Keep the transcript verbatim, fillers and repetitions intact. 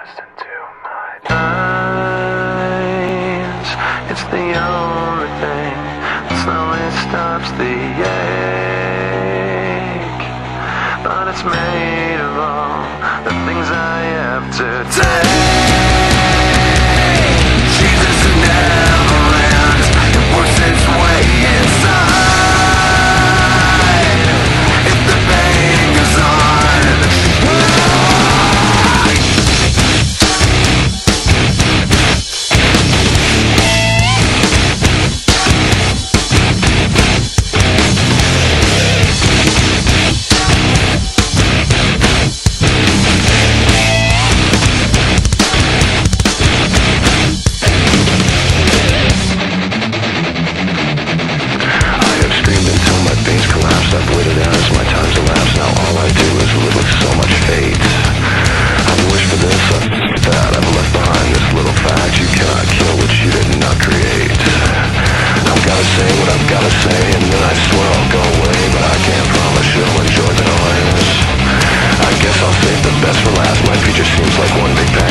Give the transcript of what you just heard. past into my eyes. It's the only thing that slowly stops the ache, but it's made of all the things I have to take. Jesus never ends, it works its way inside. If the pain goes on, best for last. My future seems like one big pain.